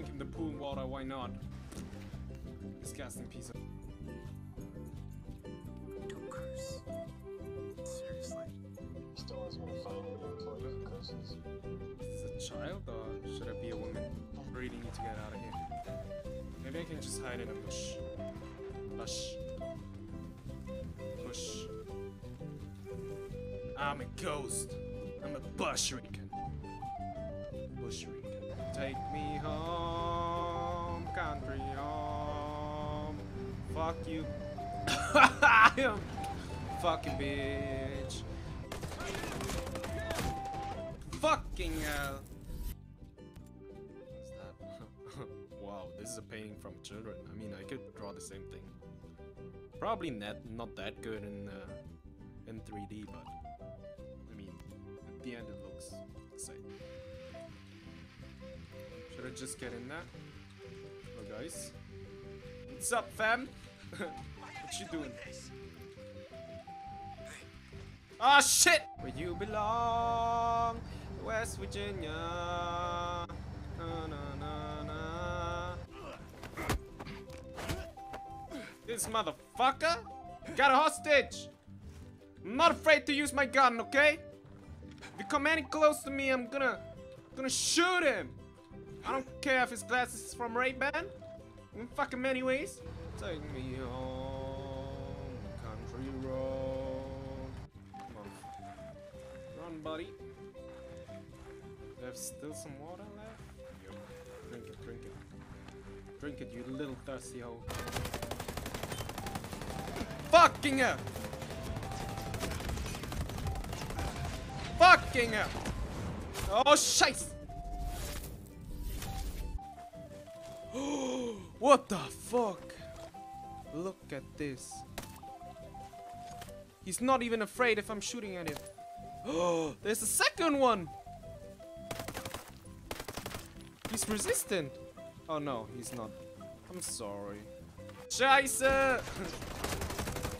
drink in the pool water, why not? Disgusting piece of... Don't curse. Seriously. Still isn't gonna find an employee who curses. Is this a child or should I be a woman? I really need to get out of here. Maybe I can just hide in a bush. Bush. Bush. I'm a ghost. I'm a bushraken. Bushraken. Take me home, country home. Fuck you. I am fucking bitch. Fucking hell. What's that? Wow, this is a painting from children. I mean, I could draw the same thing. Probably not that good in 3D, but. At the end it looks exciting. Should I just get in there? Hello guys. What's up, fam? What you doing? Ah oh, shit! Where you belong, West Virginia. Na, na, na, na. This motherfucker got a hostage! I'm not afraid to use my gun, okay? If you come any close to me, I'm gonna shoot him. I don't care if his glasses is from Ray-Ban. I'm fucking many ways. Take me home, country road. Come on, run, buddy. There's still some water left. Yep. Drink it, drink it, drink it, you little thirsty hoe. Fucking hell! Fucking hell! Oh, scheiße! What the fuck? Look at this. He's not even afraid if I'm shooting at him. Oh, there's a second one! He's resistant. Oh no, he's not. I'm sorry. Scheiße!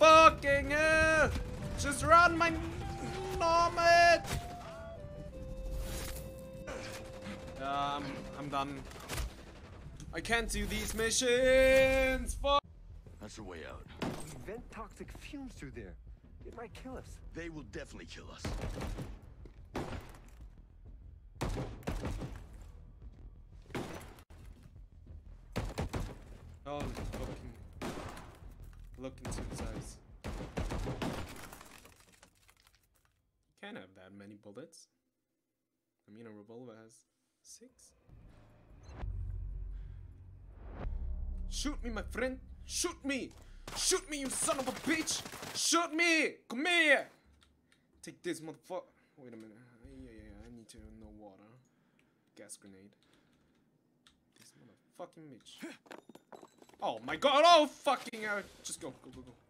Fucking hell! Just run, my... I'm done. I can't do these missions. Fuck. That's the way out. Vent toxic fumes through there. It might kill us. They will definitely kill us. Oh, look into his eyes. Can't have that many bullets. I mean, a revolver has 6. Shoot me, my friend! Shoot me! Shoot me, you son of a bitch! Shoot me! Come here! Take this, motherfucker! Wait a minute. Yeah, I need to know water. Gas grenade. This motherfucking bitch. Oh my god! Oh fucking! Just go, go, go, go.